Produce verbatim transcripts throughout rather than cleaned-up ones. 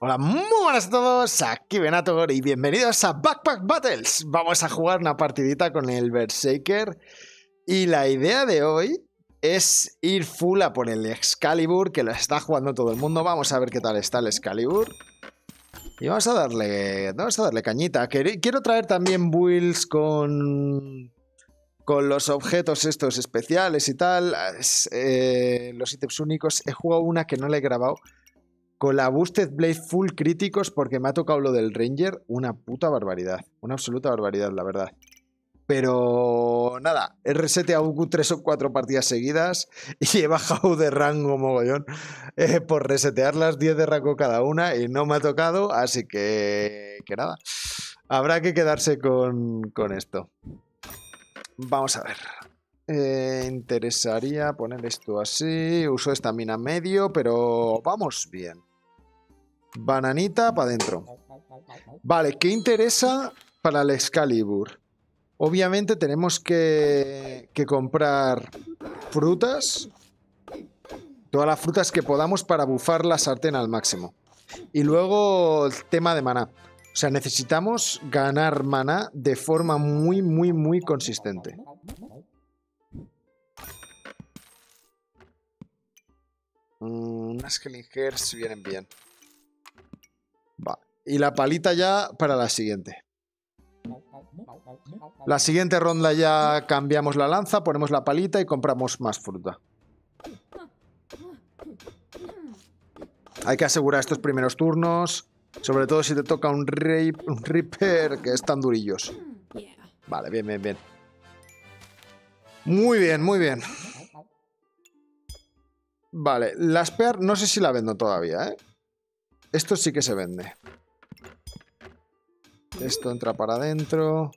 Hola, muy buenas a todos, aquí Venator y bienvenidos a Backpack Battles. Vamos a jugar una partidita con el Berserker y la idea de hoy es ir full a por el Excalibur, que lo está jugando todo el mundo. Vamos a ver qué tal está el Excalibur y vamos a darle, vamos a darle cañita. Quiero traer también builds con, con los objetos estos especiales y tal, eh, los ítems únicos. He jugado una que no la he grabado, con la Boosted Blade full críticos porque me ha tocado lo del Ranger. Una puta barbaridad. Una absoluta barbaridad, la verdad. Pero nada, he reseteado tres o cuatro partidas seguidas y he bajado de rango mogollón eh, por resetearlas, diez de rango cada una, y no me ha tocado. Así que, que nada, habrá que quedarse con, con esto. Vamos a ver. Eh, interesaría poner esto así. Uso estamina medio, pero vamos bien. Bananita para adentro. Vale, ¿qué interesa para el Excalibur? Obviamente tenemos que, que comprar frutas. Todas las frutas que podamos para bufar la sartén al máximo. Y luego el tema de maná. O sea, necesitamos ganar maná de forma muy, muy, muy consistente. Unas Hellingers vienen bien. Vale. Y la palita ya para la siguiente. La siguiente ronda ya cambiamos la lanza, ponemos la palita y compramos más fruta. Hay que asegurar estos primeros turnos, sobre todo si te toca un, rape, un Reaper, que están durillos. Vale, bien, bien, bien. Muy bien, muy bien. Vale, la Spear no sé si la vendo todavía, ¿eh? Esto sí que se vende. Esto entra para adentro.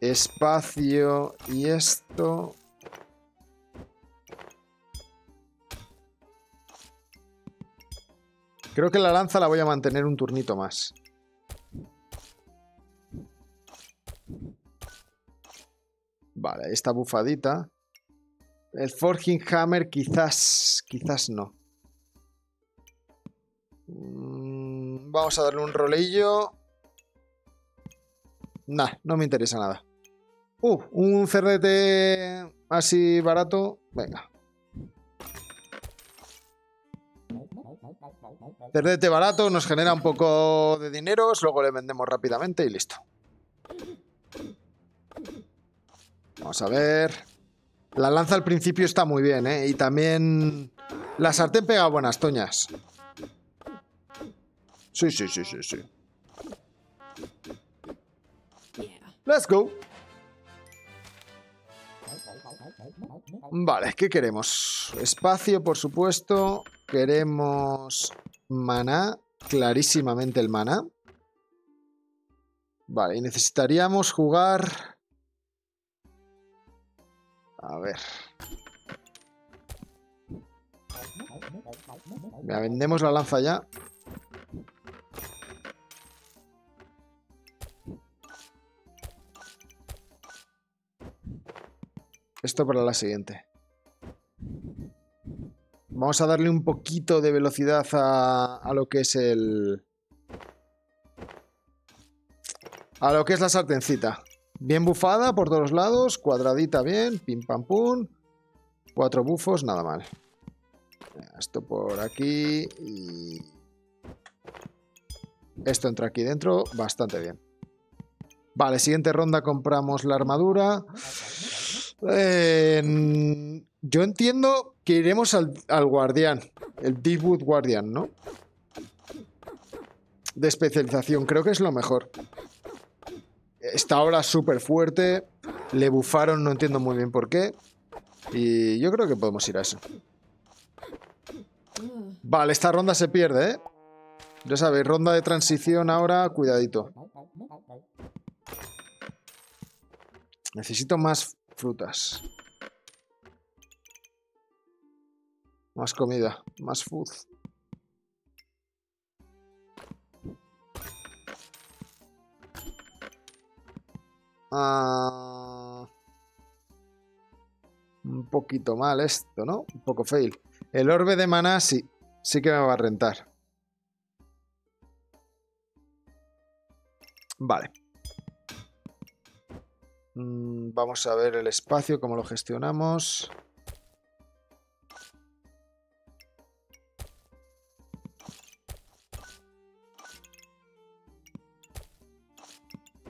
Espacio y esto. Creo que la lanza la voy a mantener un turnito más. Vale, esta bufadita. El Forging Hammer quizás, quizás no. Vamos a darle un rolillo. Nah, no me interesa nada. Uh, un cerdete así barato. Venga. Cerdete barato, nos genera un poco de dineros, luego le vendemos rápidamente y listo. Vamos a ver. La lanza al principio está muy bien, ¿eh? Y también la sartén pega buenas toñas. Sí, sí, sí, sí, sí. Let's go. Vale, ¿qué queremos? Espacio, por supuesto. Queremos maná. Clarísimamente el maná. Vale, y necesitaríamos jugar... A ver. Ya vendemos la lanza ya. Esto para la siguiente. Vamos a darle un poquito de velocidad a, a lo que es el... A lo que es la sartencita. Bien bufada por todos lados, cuadradita bien, pim pam pum. Cuatro bufos, nada mal. Esto por aquí y... Esto entra aquí dentro, bastante bien. Vale, siguiente ronda compramos la armadura. Eh, yo entiendo que iremos al, al guardián, el Deepwood Guardian, ¿no? De especialización, creo que es lo mejor. Está ahora súper fuerte. Le bufaron, no entiendo muy bien por qué. Y yo creo que podemos ir a eso. Vale, esta ronda se pierde, ¿eh? Ya sabéis, ronda de transición ahora. Cuidadito. Necesito más frutas. Más comida. Más food. Uh, un poquito mal esto, ¿no? Un poco fail. El orbe de maná, sí. sí que me va a rentar. Vale. Mm, vamos a ver el espacio, cómo lo gestionamos.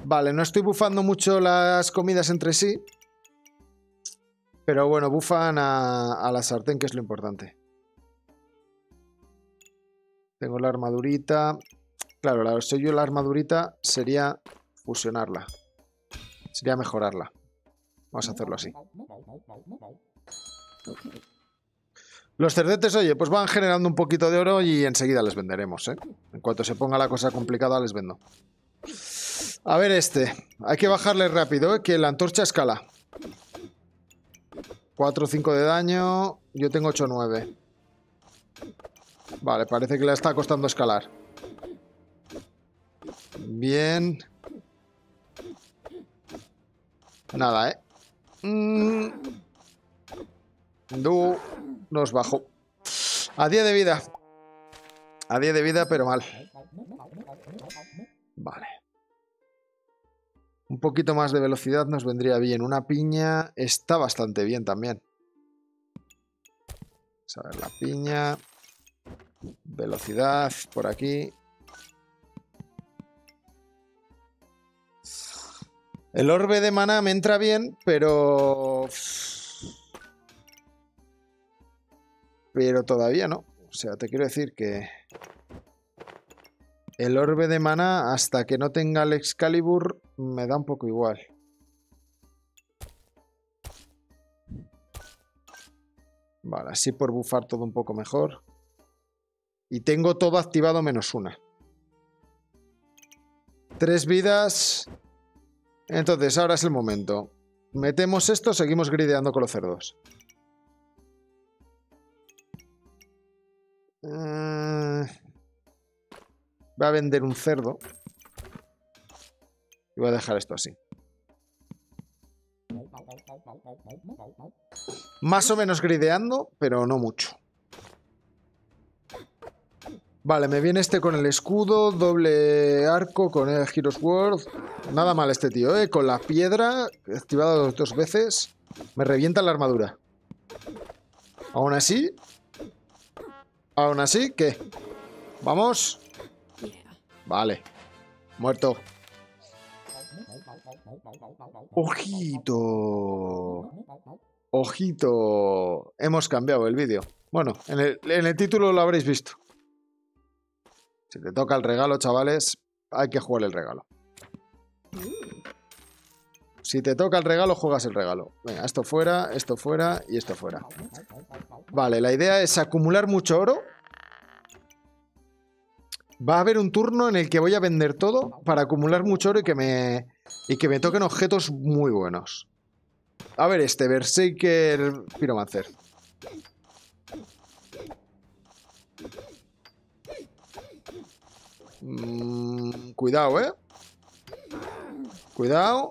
Vale, no estoy bufando mucho las comidas entre sí. Pero bueno, bufan a, a la sartén, que es lo importante. Tengo la armadurita. Claro, la soy yo la armadurita sería fusionarla. Sería mejorarla. Vamos a hacerlo así. Los cerdetes, oye, pues van generando un poquito de oro y enseguida les venderemos, ¿eh? En cuanto se ponga la cosa complicada, les vendo. A ver este. Hay que bajarle rápido, ¿eh? Que la antorcha escala. cuatro o cinco de daño. Yo tengo ocho o nueve. Vale, parece que le está costando escalar. Bien. Nada, ¿eh? Mm. Du. Nos bajo. A diez de vida. A diez de vida, pero mal. Vale. Un poquito más de velocidad nos vendría bien. Una piña está bastante bien también. Vamos a ver la piña. Velocidad por aquí. El orbe de maná me entra bien, pero... Pero todavía no. O sea, te quiero decir que... El orbe de maná, hasta que no tenga el Excalibur, me da un poco igual. Vale, así por bufar todo un poco mejor. Y tengo todo activado menos una. Tres vidas. Entonces, ahora es el momento. Metemos esto, seguimos grideando con los cerdos. Eh... Voy a vender un cerdo. Y voy a dejar esto así. Más o menos grideando, pero no mucho. Vale, me viene este con el escudo, doble arco, con el Gyrosword. Nada mal este tío, ¿eh? Con la piedra, activada dos veces, me revienta la armadura. Aún así... Aún así, ¿qué? ¿Vamos? Vale. Muerto. Ojito. Ojito. Hemos cambiado el vídeo. Bueno, en el, en el título lo habréis visto. Si te toca el regalo, chavales, hay que jugar el regalo. Si te toca el regalo, juegas el regalo. Venga, esto fuera, esto fuera y esto fuera. Vale, la idea es acumular mucho oro. Va a haber un turno en el que voy a vender todo para acumular mucho oro y que me, y que me toquen objetos muy buenos. A ver este, Berserker Piromancer. Mm, cuidado, ¿eh? Cuidado.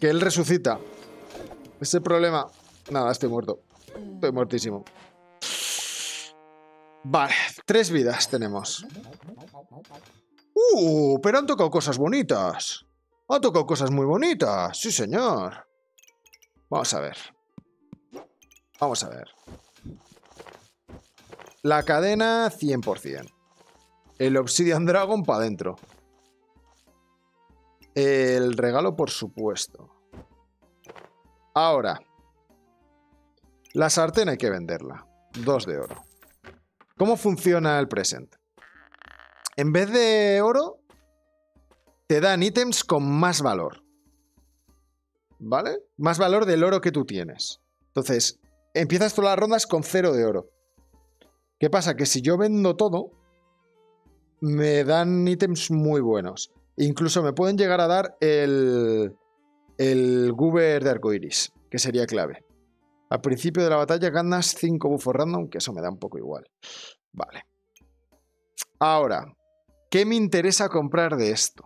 Que él resucita. Ese problema... Nada, estoy muerto. Estoy muertísimo. Vale, tres vidas tenemos. ¡Uh! Pero han tocado cosas bonitas. Han tocado cosas muy bonitas. Sí, señor. Vamos a ver. Vamos a ver. La cadena, cien por cien. El Obsidian Dragon para adentro. El regalo, por supuesto. Ahora. La sartén hay que venderla. Dos de oro. ¿Cómo funciona el present? En vez de oro, te dan ítems con más valor. ¿Vale? Más valor del oro que tú tienes. Entonces, empiezas todas las rondas con cero de oro. ¿Qué pasa? Que si yo vendo todo, me dan ítems muy buenos. Incluso me pueden llegar a dar el, el Goober de arcoiris, que sería clave. Al principio de la batalla ganas cinco bufos random, que eso me da un poco igual. Vale. Ahora, ¿qué me interesa comprar de esto?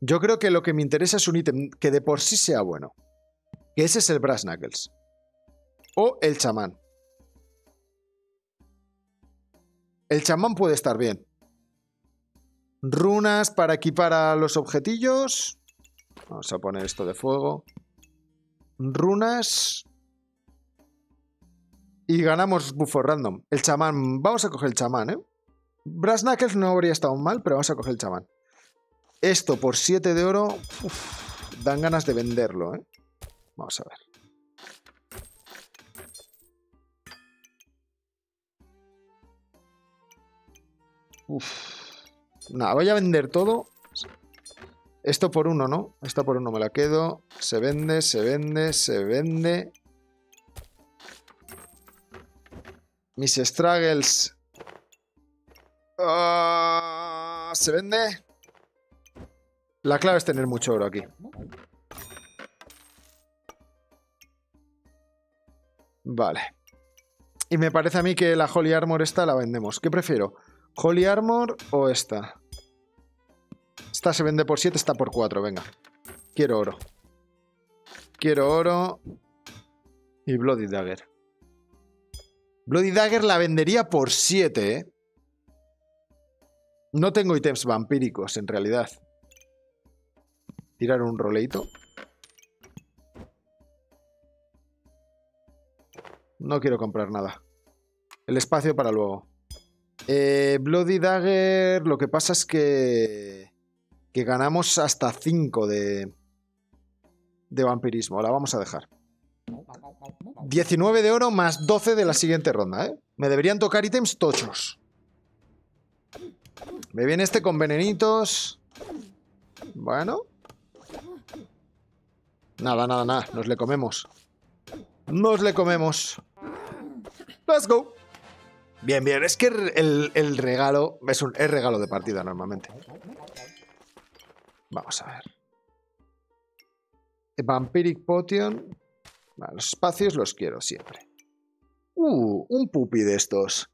Yo creo que lo que me interesa es un ítem que de por sí sea bueno. Que ese es el Brass Knuckles. o el chamán. El chamán puede estar bien. Runas para equipar a los objetillos. Vamos a poner esto de fuego. Runas. Y ganamos buffo random. El chamán. Vamos a coger el chamán, ¿eh? Brass Knuckles no habría estado mal, pero vamos a coger el chamán. Esto por siete de oro. Uf, dan ganas de venderlo, ¿eh? Vamos a ver. Uf. Nada, voy a vender todo. Esto por uno, ¿no? Esta por uno me la quedo. Se vende, se vende, se vende. Mis struggles. Uh, se vende. La clave es tener mucho oro aquí. Vale. Y me parece a mí que la Holy Armor esta la vendemos. ¿Qué prefiero? ¿Holy Armor o esta? Esta se vende por siete, esta por cuatro. Venga. Quiero oro. Quiero oro. Y Bloody Dagger. Bloody Dagger la vendería por siete, ¿eh? No tengo ítems vampíricos, en realidad. Tirar un roleito. No quiero comprar nada. El espacio para luego. Eh, Bloody Dagger... Lo que pasa es que... Que ganamos hasta cinco de... De vampirismo. La vamos a dejar. diecinueve de oro más doce de la siguiente ronda, ¿eh? Me deberían tocar ítems tochos. Me viene este con venenitos. Bueno. Nada, nada, nada. Nos le comemos. Nos le comemos. Let's go. Bien, bien. Es que el, el regalo... Es un es regalo de partida normalmente. Vamos a ver. Vampiric Potion. Vale, los espacios los quiero siempre. Uh, un pupi de estos.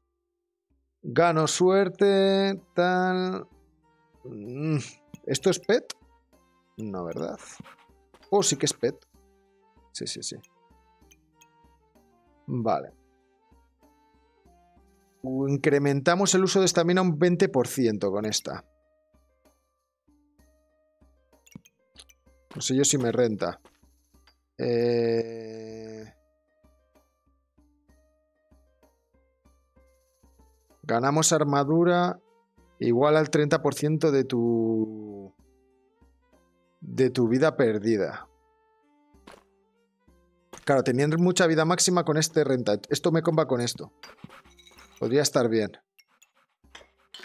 Gano suerte, tal... ¿Esto es pet? No, ¿verdad? Oh, sí que es pet. Sí, sí, sí. Vale. Incrementamos el uso de estamina un veinte por ciento con esta. No sé yo si me renta. Eh... Ganamos armadura igual al treinta por ciento de tu... de tu vida perdida. Claro, teniendo mucha vida máxima con este renta. Esto me comba con esto. Podría estar bien.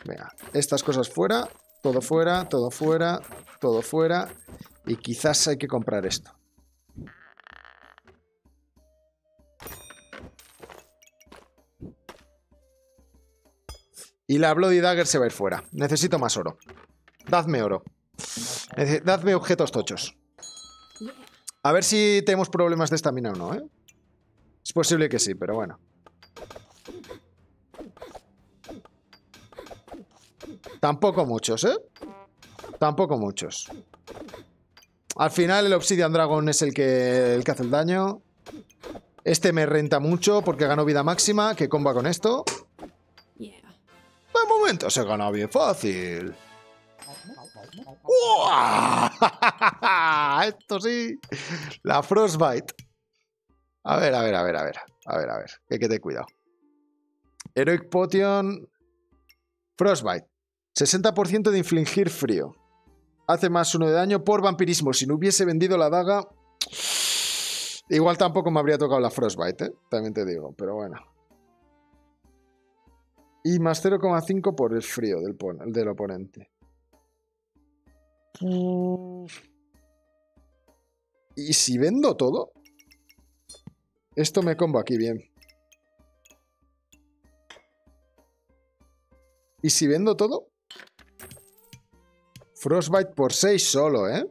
Venga, estas cosas fuera. Todo fuera, todo fuera, todo fuera. Y quizás hay que comprar esto. Y la Bloody Dagger se va a ir fuera. Necesito más oro. Dadme oro. Dadme objetos tochos. A ver si tenemos problemas de estamina o no, ¿eh? Es posible que sí, pero bueno. Tampoco muchos, ¿eh? Tampoco muchos. Al final el Obsidian Dragon es el que, el que hace el daño. Este me renta mucho porque ganó vida máxima, que comba con esto. De momento se gana bien fácil. ¡Uah! Esto sí. La Frostbite. A ver, a ver, a ver, a ver. A ver, a ver. Que hay que tener cuidado. Heroic Potion. Frostbite. sesenta por ciento de infligir frío. Hace más uno de daño por vampirismo. Si no hubiese vendido la daga... Igual tampoco me habría tocado la Frostbite, ¿eh? También te digo, pero bueno. Y más cero coma cinco por el frío del, del oponente. ¿Y si vendo todo? Esto me combo aquí bien. ¿Y si vendo todo? Frostbite por seis solo, ¿eh?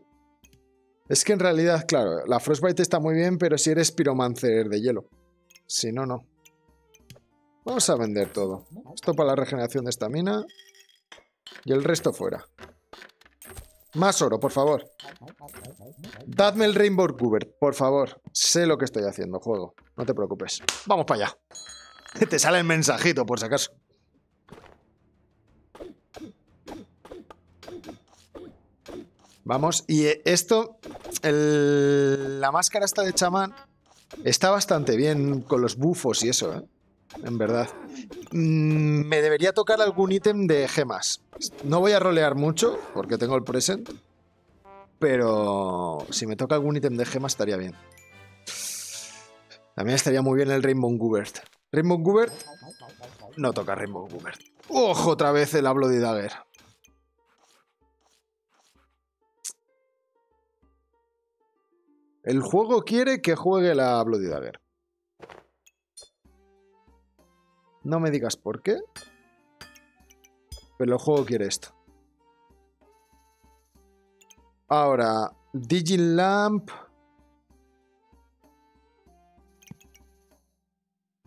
Es que en realidad, claro, la Frostbite está muy bien, pero si eres Pyromancer de hielo. Si no, no. Vamos a vender todo. Esto para la regeneración de estamina. Y el resto fuera. Más oro, por favor. Dadme el Rainbow Goobert, por favor. Sé lo que estoy haciendo, juego. No te preocupes. Vamos para allá. Te sale el mensajito, por si acaso. Vamos, y esto, el, la máscara esta de chamán está bastante bien con los bufos y eso, ¿eh? En verdad. Mm, me debería tocar algún ítem de gemas. No voy a rolear mucho, porque tengo el present, pero si me toca algún ítem de gemas estaría bien. También estaría muy bien el Rainbow Goobert. Rainbow Goobert, no toca Rainbow Goobert. ¡Ojo, otra vez el Bloody Dagger! El juego quiere que juegue la Bloody Dagger. No me digas por qué, pero el juego quiere esto. Ahora, Digilamp.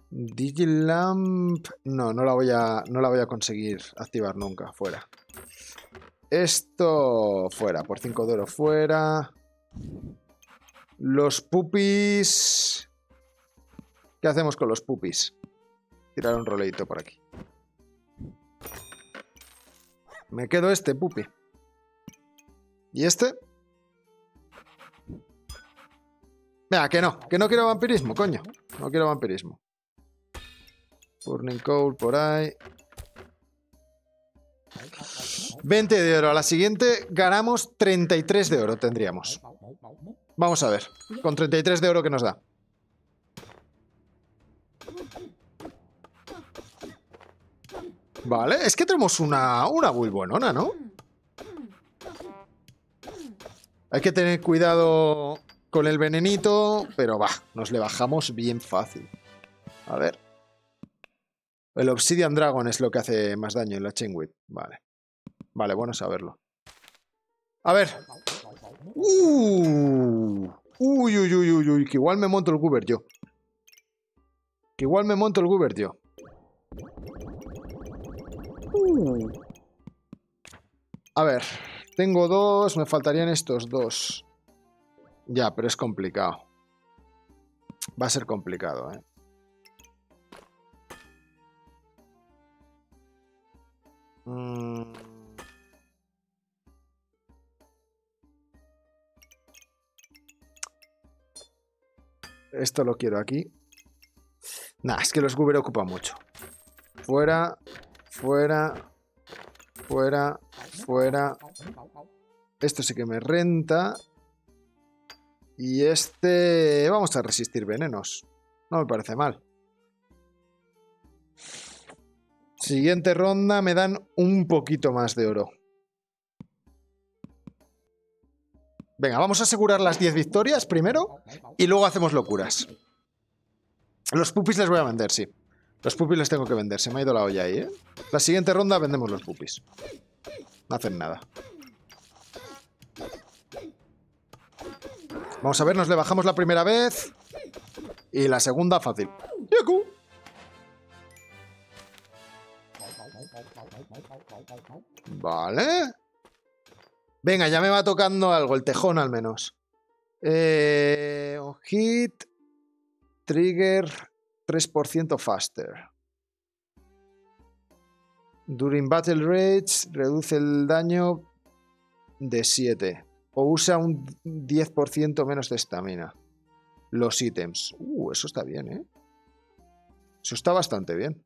Digilamp. No, no la voy a, no la voy a conseguir activar nunca. Fuera. Esto fuera. Por cinco de oro fuera. Los pupis. ¿Qué hacemos con los pupis? Tirar un roleito por aquí. Me quedo este pupi. ¿Y este? Venga, que no. Que no quiero vampirismo, coño. No quiero vampirismo. Burning Coal por ahí. veinte de oro. A la siguiente ganamos treinta y tres de oro tendríamos. Vamos a ver. Con treinta y tres de oro que nos da. Vale, es que tenemos una, una muy buenona, ¿no? Hay que tener cuidado con el venenito, pero va, nos le bajamos bien fácil. A ver. El Obsidian Dragon es lo que hace más daño en la Chain Whip. Vale. Vale, bueno saberlo. A ver. Uh, uy, uy, uy, uy, uy, que igual me monto el Goobert yo. Que igual me monto el Goobert yo. Uh. A ver, tengo dos, me faltarían estos dos. Ya, pero es complicado. Va a ser complicado, ¿eh? Mm. Esto lo quiero aquí. Nah, es que los Goobert ocupan mucho. Fuera, fuera, fuera, fuera. Esto sí que me renta. Y este... Vamos a resistir venenos. No me parece mal. Siguiente ronda me dan un poquito más de oro. Venga, vamos a asegurar las diez victorias primero y luego hacemos locuras. Los pupis les voy a vender, sí. Los pupis les tengo que vender, se me ha ido la olla ahí, ¿eh? La siguiente ronda vendemos los pupis. No hacen nada. Vamos a ver, nos le bajamos la primera vez y la segunda fácil. ¡Yaku! Vale. Venga, ya me va tocando algo, el tejón al menos. Eh, un hit, trigger, tres por ciento faster. During battle rage, reduce el daño de siete. O usa un diez por ciento menos de estamina. Los ítems. Uh, eso está bien, ¿eh? Eso está bastante bien.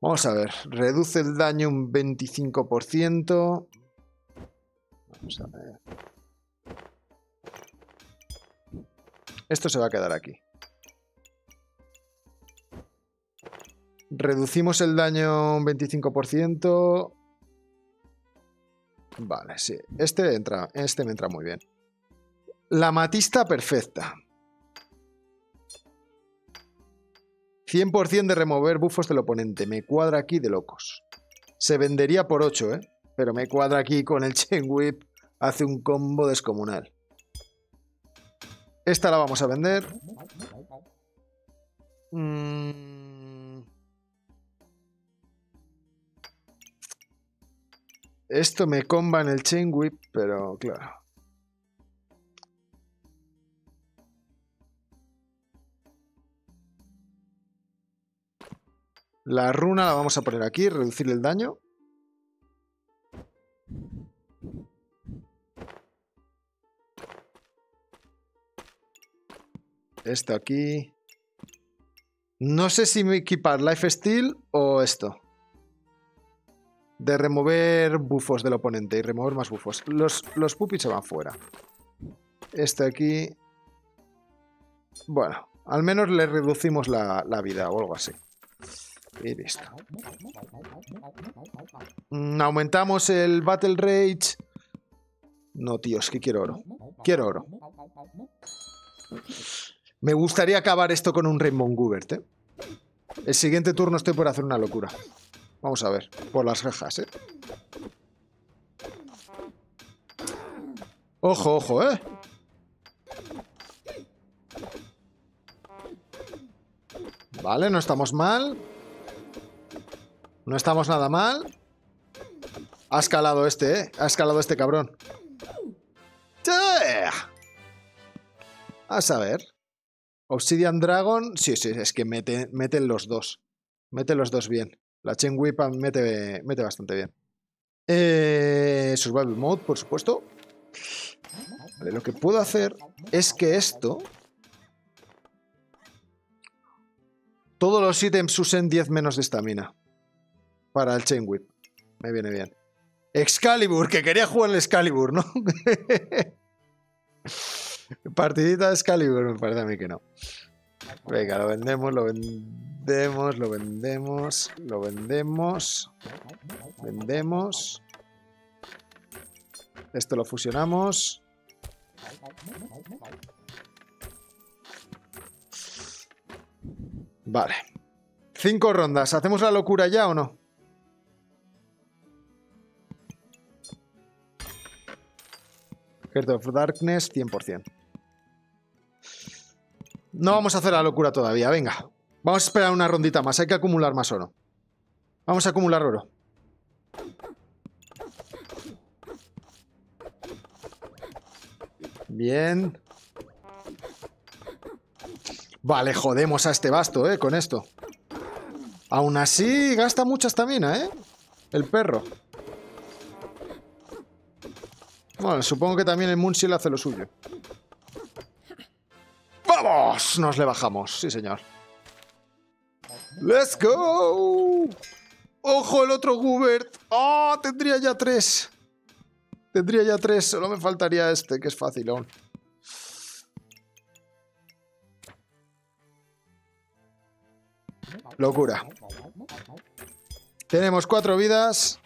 Vamos a ver, reduce el daño un veinticinco por ciento. Vamos a ver. Esto se va a quedar aquí. Reducimos el daño un veinticinco por ciento. Vale, sí. Este entra, este me entra muy bien. La matista perfecta. cien por ciento de remover bufos del oponente. Me cuadra aquí de locos. Se vendería por ocho, ¿eh? Pero me cuadra aquí con el Chain Whip. Hace un combo descomunal. Esta la vamos a vender. Mm. Esto me comba en el Chain Whip, pero claro. La runa la vamos a poner aquí, reducir el daño. Esto aquí. No sé si me equipar Lifesteal o esto. De remover bufos del oponente y remover más bufos. Los, los pupis se van fuera. Este aquí. Bueno, al menos le reducimos la, la vida o algo así. Y listo. Aumentamos el Battle Rage. No, tío, es que quiero oro. Quiero oro. Me gustaría acabar esto con un Rainbow Goobert, ¿eh? El siguiente turno estoy por hacer una locura. Vamos a ver, por las rejas, ¿eh? Ojo, ojo, ¿eh? Vale, no estamos mal. No estamos nada mal. Ha escalado este, ¿eh? Ha escalado este cabrón. ¡Yeah! A saber. Obsidian Dragon. Sí, sí, es que meten, meten los dos. Meten los dos bien. La Chain Whip mete, mete bastante bien. Eh, survival Mode, por supuesto. Vale, lo que puedo hacer es que esto... Todos los ítems usen diez menos de estamina. Para el Chain Whip. Me viene bien. Excalibur, que quería jugar el Excalibur, ¿no? Partidita de Excalibur, me parece a mí que no. Venga, lo vendemos, lo vendemos, lo vendemos, lo vendemos. Vendemos. Esto lo fusionamos. Vale. Cinco rondas. ¿Hacemos la locura ya o no? Heart of Darkness, cien por cien. No vamos a hacer la locura todavía, venga. Vamos a esperar una rondita más, hay que acumular más oro. Vamos a acumular oro. Bien. Vale, jodemos a este basto, eh, con esto. Aún así, gasta mucha estamina, eh, el perro. Bueno, supongo que también el Moonshield hace lo suyo. ¡Vamos! Nos le bajamos, sí señor. ¡Let's go! ¡Ojo el otro Goobert! ¡Ah! ¡Oh, tendría ya tres! Tendría ya tres, solo me faltaría este, que es fácil aún. Locura. Tenemos cuatro vidas.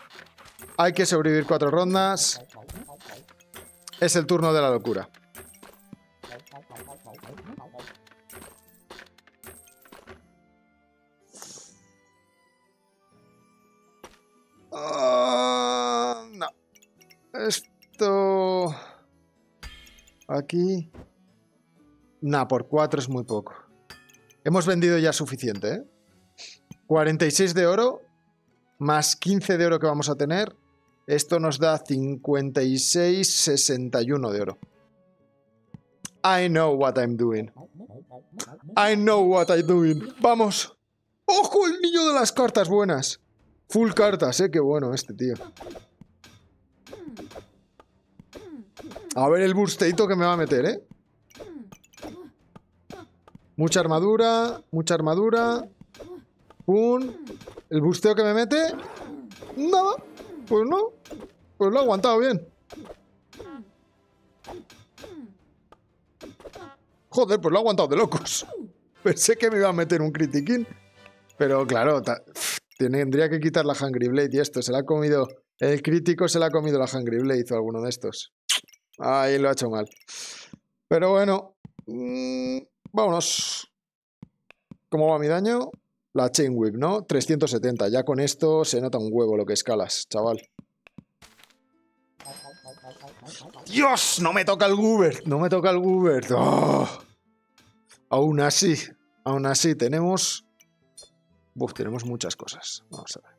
Hay que sobrevivir cuatro rondas. Es el turno de la locura. Uh, no. Esto... Aquí... Nah, por cuatro es muy poco. Hemos vendido ya suficiente, ¿eh? cuarenta y seis de oro, más quince de oro que vamos a tener. Esto nos da cincuenta y seis, sesenta y uno de oro. I know what I'm doing. I know what I'm doing. ¡Vamos! ¡Ojo, el niño de las cartas buenas! Full cartas, ¿eh? Qué bueno este, tío. A ver el bursteito que me va a meter, ¿eh? Mucha armadura, mucha armadura. Pum. ¿El busteo que me mete? Nada. Pues no. Pues lo ha aguantado bien. Joder, pues lo ha aguantado de locos. Pensé que me iba a meter un critiquín. Pero claro, tendría que quitar la Hungry Blade y esto. Se la ha comido. El crítico se la ha comido la Hungry Blade o alguno de estos. Ahí lo ha hecho mal. Pero bueno. Mmm... Vámonos. ¿Cómo va mi daño? La Chain Whip, ¿no? trescientos setenta. Ya con esto se nota un huevo lo que escalas, chaval. ¡Dios! ¡No me toca el Goobert! ¡No me toca el Goobert! ¡Oh! Aún así, aún así tenemos... Uf, tenemos muchas cosas. Vamos a ver.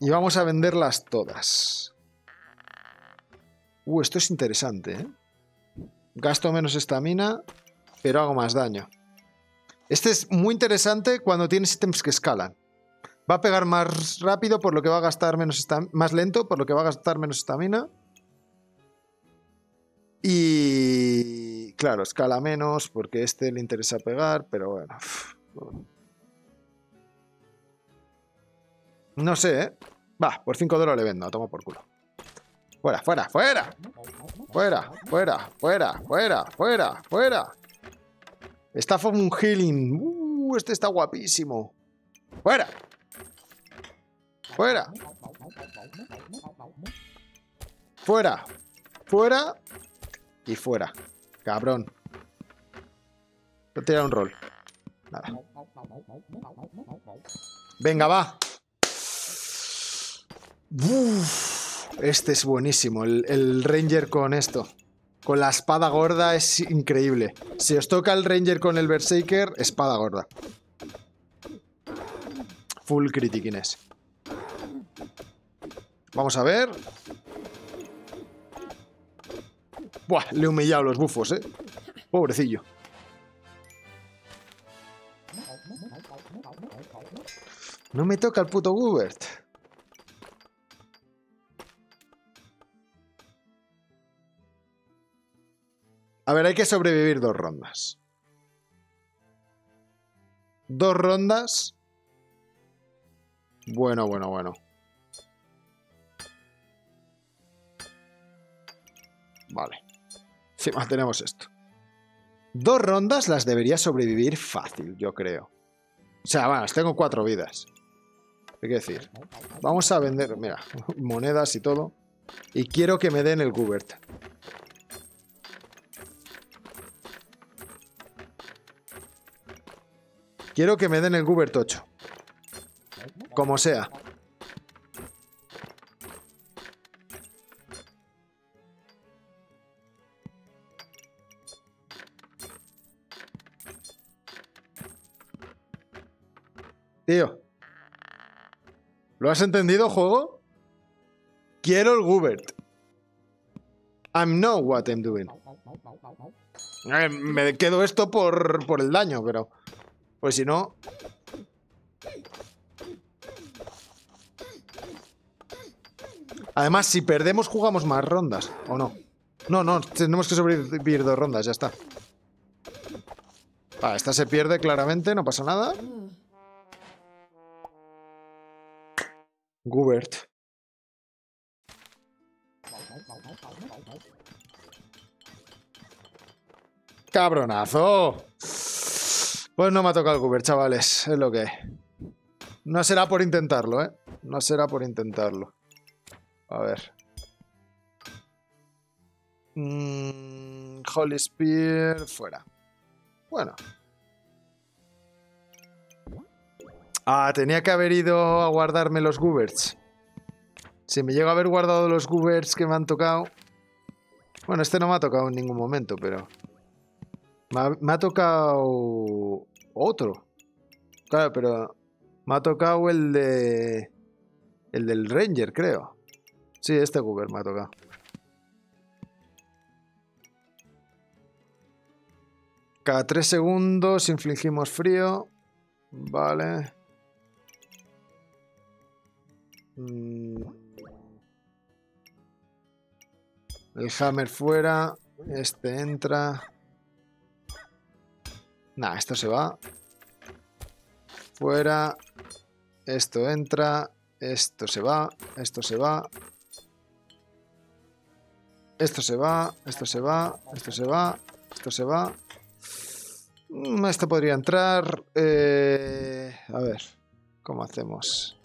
Y vamos a venderlas todas. Uh, esto es interesante, ¿eh? Gasto menos estamina, pero hago más daño. Este es muy interesante cuando tienes ítems que escalan. Va a pegar más rápido, por lo que va a gastar menos estamina. Más lento, por lo que va a gastar menos estamina. Y... claro, escala menos, porque a este le interesa pegar, pero bueno... No sé, ¿eh? Va, por cinco dólares le vendo, toma por culo. Fuera, fuera, fuera. Fuera, fuera, fuera, fuera, fuera, fuera. Está Foam Healing. Uh, este está guapísimo. Fuera. Fuera. Fuera. Fuera. Y fuera. Cabrón. Voy a tirar un roll. Nada. Venga, va. Uf, este es buenísimo, el, el Ranger con esto. Con la espada gorda es increíble. Si os toca el Ranger con el Berserker, espada gorda. Full critiquines. Vamos a ver. Buah, le he humillado los bufos, eh. Pobrecillo. No me toca el puto Goobert. A ver, hay que sobrevivir dos rondas. Dos rondas. Bueno, bueno, bueno. Vale. Encima tenemos esto. Dos rondas las debería sobrevivir fácil, yo creo. O sea, bueno, tengo cuatro vidas. Hay que decir. Vamos a vender, mira, monedas y todo. Y quiero que me den el Goobert. Quiero que me den el Goobert ocho. Como sea. Tío. ¿Lo has entendido, juego? Quiero el Goobert. I'm not what I'm doing. Eh, me quedo esto por, por el daño, pero... Pues si no... Además, si perdemos, jugamos más rondas. ¿O no? No, no. Tenemos que sobrevivir dos rondas. Ya está. Ah, esta se pierde claramente. No pasa nada. Goobert. ¡Cabronazo! Pues no me ha tocado el Goobert, chavales. Es lo que... No será por intentarlo, ¿eh? No será por intentarlo. A ver. Mm, Holy Spear... Fuera. Bueno. Ah, tenía que haber ido a guardarme los Gooberts. Si me llego a haber guardado los Gooberts que me han tocado... Bueno, este no me ha tocado en ningún momento, pero... Me ha, me ha tocado otro. Claro, pero me ha tocado el de... El del Ranger, creo. Sí, este Goobert me ha tocado. Cada tres segundos infligimos frío. Vale. El Hammer fuera. Este entra. Nah, esto se va. Fuera. Esto entra. Esto se va. Esto se va. Esto se va. Esto se va. Esto se va. Esto se va. Esto podría entrar. Eh, a ver. ¿Cómo hacemos?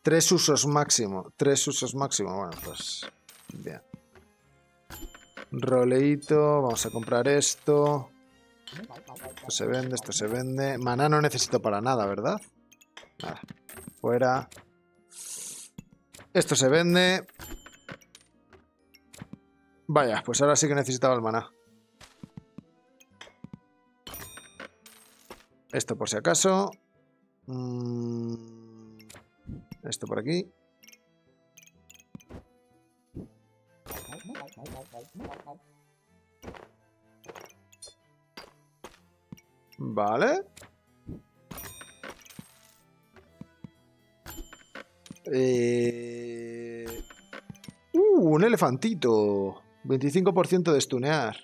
Tres usos máximo. Tres usos máximo. Bueno, pues... Bien. Roleito. Vamos a comprar esto. Esto se vende, esto se vende. Maná no necesito para nada, ¿verdad? Nada. Fuera. Esto se vende. Vaya, pues ahora sí que necesitaba el maná. Esto por si acaso. Esto por aquí. Vale. Eh... Uh, un elefantito. veinticinco por ciento de stunear.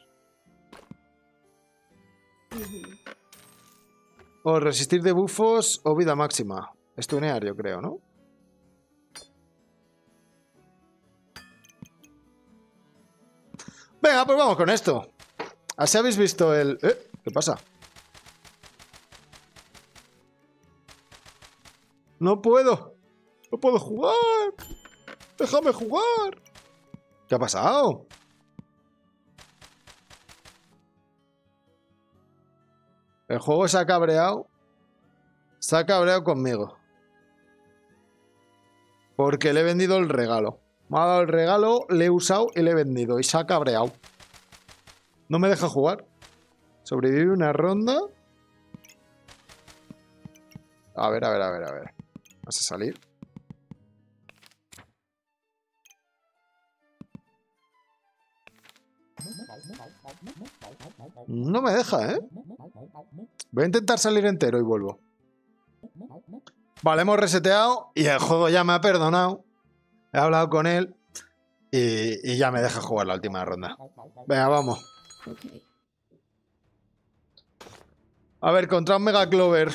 O resistir de bufos o vida máxima. Stunear, yo creo, ¿no? Venga, pues vamos con esto. Así habéis visto el... ¿Eh? ¿Qué pasa? No puedo. No puedo jugar. Déjame jugar. ¿Qué ha pasado? El juego se ha cabreado. Se ha cabreado conmigo. Porque le he vendido el regalo. Me ha dado el regalo, le he usado y le he vendido. Y se ha cabreado. No me deja jugar. Sobrevive una ronda. A ver, a ver, a ver, a ver. Vas a salir. No me deja, ¿eh? Voy a intentar salir entero y vuelvo. Vale, hemos reseteado y el juego ya me ha perdonado. He hablado con él y, y ya me deja jugar la última ronda. Venga, vamos. A ver, contra un Mega Clover.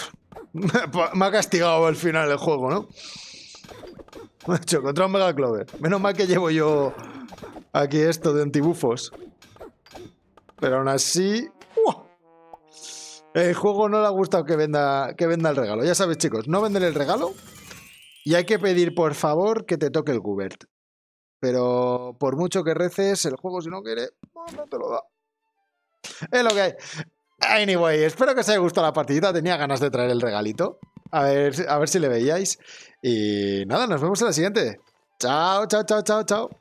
Me ha castigado al final el juego, ¿no? Me ha hecho contra un Mega Clover. Menos mal que llevo yo aquí esto de antibufos. Pero aún así... ¡Uah! El juego no le ha gustado que venda, que venda el regalo. Ya sabéis, chicos, no venden el regalo. Y hay que pedir, por favor, que te toque el Goobert. Pero por mucho que reces, el juego, si no quiere, no te lo da. Es lo que hay. Anyway, espero que os haya gustado la partidita. Tenía ganas de traer el regalito. A ver, a ver si le veíais. Y nada, nos vemos en la siguiente. Chao, chao, chao, chao, chao.